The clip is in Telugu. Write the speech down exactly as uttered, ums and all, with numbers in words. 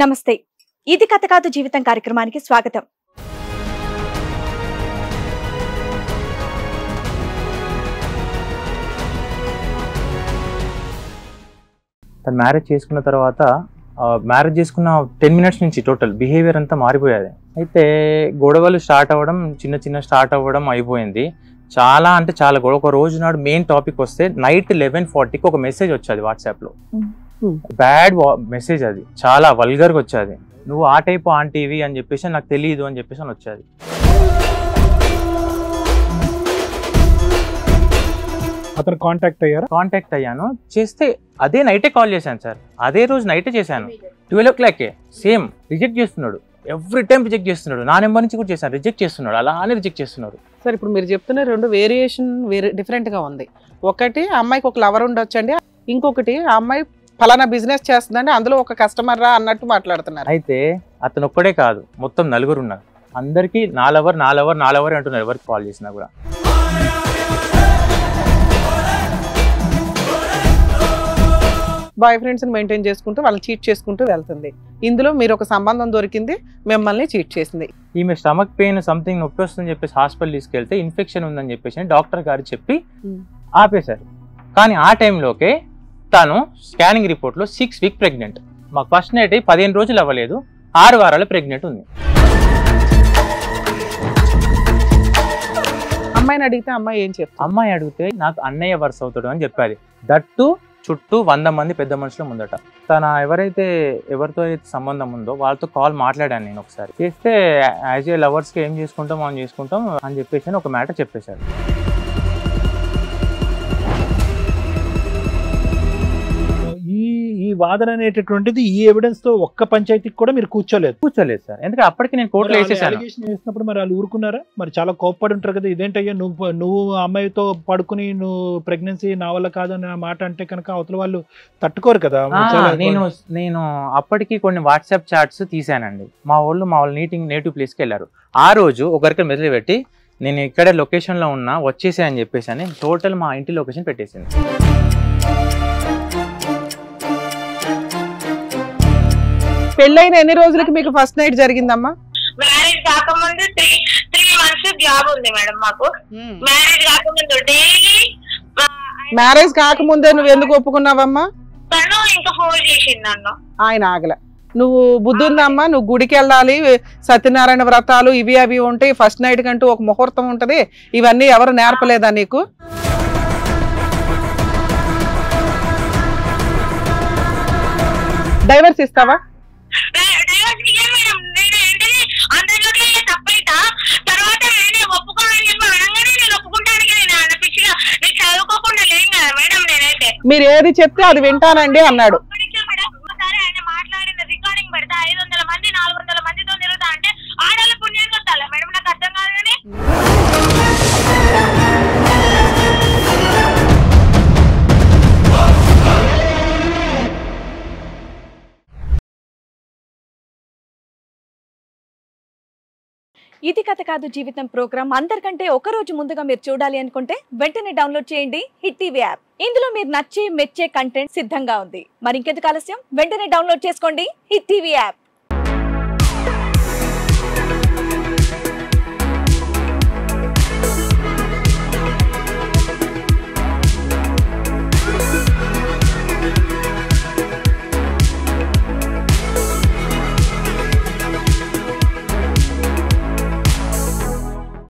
నమస్తే ఇది కథ కాదు జీవితం కార్యక్రమానికి స్వాగతం। తన మ్యారేజ్ చేసుకున్న తర్వాత మ్యారేజ్ చేసుకున్న పది నిమిషాల నుంచి టోటల్ బిహేవియర్ అంతా మారిపోయాది। అయితే గొడవలు స్టార్ట్ అవడం చిన్న చిన్న స్టార్ట్ అవడం అయిపోయింది। చాలా అంటే చాలా గొడవ। ఒక రోజు నాడు మెయిన్ టాపిక్ వస్తే నైట్ పదకొండు నలభై కి ఒక మెసేజ్ వచ్చేది వాట్సాప్ లో। బ్యాడ్ మెసేజ్ అది, చాలా వల్గర్గా వచ్చేది। నువ్వు ఆ టైపు ఆంటీవి అని చెప్పేసి నాకు తెలియదు అని చెప్పేసి అని వచ్చేది। అతను కాంటాక్ట్ అయ్యారు? కాంటాక్ట్ అయ్యాను, చేస్తే అదే నైటే కాల్ చేశాను సార్, అదే రోజు నైటే చేశాను ట్వెల్వ్ ఓ క్లాకే। సేమ్ రిజెక్ట్ చేస్తున్నాడు, ఎవ్రీ టైం రిజెక్ట్ చేస్తున్నాడు। నా నెంబర్ నుంచి కూడా చేశాను, రిజెక్ట్ చేస్తున్నాడు, అలానే రిజెక్ట్ చేస్తున్నారు సార్। ఇప్పుడు మీరు చెప్తున్న రెండు వేరియేషన్ వేరే డిఫరెంట్గా ఉంది। ఒకటి అమ్మాయికి ఒక లవర్ ఉండొచ్చండి, ఇంకొకటి ఆ అమ్మాయి ఫలానా బిజినెస్ చేస్తుందండి అందులో ఒక కస్టమర్ రా అన్నట్టు మాట్లాడుతున్నారు। అయితే అతను ఒక్కడే కాదు, మొత్తం నలుగురు ఉన్నారు, అందరికీ నాలవర్ నాలవర్ నాలవర్ అంటున్నారు ఎవరికి కాల్ చేసినా కూడా। బాయ్ ఫ్రెండ్స్ మెయింటైన్ చేసుకుంటూ వాళ్ళని చీట్ చేసుకుంటూ వెళ్తుంది। ఇందులో మీరు ఒక సంబంధం దొరికింది, మిమ్మల్ని చీట్ చేసింది। ఈమె స్టమక్ పెయిన్ సంథింగ్ నొప్పి వస్తుందని చెప్పేసి హాస్పిటల్ తీసుకెళ్తే ఇన్ఫెక్షన్ ఉందని చెప్పేసి డాక్టర్ గారు చెప్పి ఆపేశారు। కానీ ఆ టైంలోకే తాను స్కానింగ్ రిపోర్ట్లో సిక్స్ వీక్ ప్రెగ్నెంట్। మాకు ఫస్ట్ నైట్ పదిహేను రోజులు అవ్వలేదు, ఆరు వారాలు ప్రెగ్నెంట్ ఉంది అమ్మాయిని। అడిగితే అమ్మాయి ఏం చెప్తా? అమ్మాయి అడిగితే నాకు అన్నయ్య వరుస అవుతాడు అని చెప్పాలి। దట్టు చుట్టూ వంద మంది పెద్ద మనుషులు ముందట తన ఎవరైతే ఎవరితో అయితే సంబంధం ఉందో వాళ్ళతో కాల్ మాట్లాడాను నేను ఒకసారి చేస్తే, యాజ్ ఏ లవర్స్కి ఏం చేసుకుంటాం మనం చేసుకుంటాం అని చెప్పేసి ఒక మ్యాటర్ చెప్పేశారు। వాదన అనేటటువంటిది ఈ ఎవిడెన్స్ తో ఒక్క పంచాయతీకి కూడా మీరు కూర్చోలేదు? కూర్చోలేదు సార్, ఎందుకంటే అప్పటికి నేను కోర్టులో వేసేసాను। చేసినప్పుడు మరి వాళ్ళు ఊరుకున్నారా? మరి చాలా కోప్పడి ఉంటారు కదా, ఇదేంటయ్యా నువ్వు నువ్వు అమ్మాయితో పడుకుని నువ్వు ప్రెగ్నెన్సీ నా వల్ల కాదన్న మాట అంటే కనుక అవతల వాళ్ళు తట్టుకోరు కదా। నేను నేను అప్పటికి కొన్ని వాట్సాప్ చాట్స్ తీసానండి। మా వాళ్ళు మా వాళ్ళు నీటింగ్ నేటివ్ ప్లేస్కి వెళ్ళారు ఆ రోజు, ఒకరికి మెసేజ్ పెట్టి నేను ఇక్కడే లొకేషన్లో ఉన్నా వచ్చేసా అని చెప్పేసి టోటల్ మా ఇంటి లొకేషన్ పెట్టేసింది। పెళ్ళైన ఎన్ని రోజులకి మీకు ఫస్ట్ నైట్ జరిగిందమ్మా? మ్యారేజ్ కాకముందు త్రీ త్రీ మంత్స్ జాబ్ ఉంది మేడం మాకు। మ్యారేజ్ కాకముందు డైలీ, మ్యారేజ్ కాకముందే నువ్వు ఎందుకు ఒప్పుకున్నావమ్మా? తను ఇంకా ఫోర్స్ చేసింది నన్ను, ఆయన ఆగల। నువ్వు బుద్ధి ఉందమ్మా, నువ్వు గుడికి వెళ్ళాలి, సత్యనారాయణ వ్రతాలు ఇవి అవి ఉంటాయి, ఫస్ట్ నైట్ కంటూ ఒక ముహూర్తం ఉంటది, ఇవన్నీ ఎవరు నేర్పలేదా నీకు? డైవర్స్ ఇస్తావా? మీరు ఏది చెప్తే అది వింటానండి అన్నాడు। ఇది కథ కాదు జీవితం ప్రోగ్రాం అందరికంటే ఒక రోజు ముందుగా మీరు చూడాలి అనుకుంటే వెంటనే డౌన్లోడ్ చేయండి హిట్ టీవీ యాప్। ఇందులో మీరు నచ్చి మెచ్చే కంటెంట్ సిద్ధంగా ఉంది, మరి ఇంకెందుకు ఆలస్యం, వెంటనే డౌన్లోడ్ చేసుకోండి హిట్ టీవీ యాప్।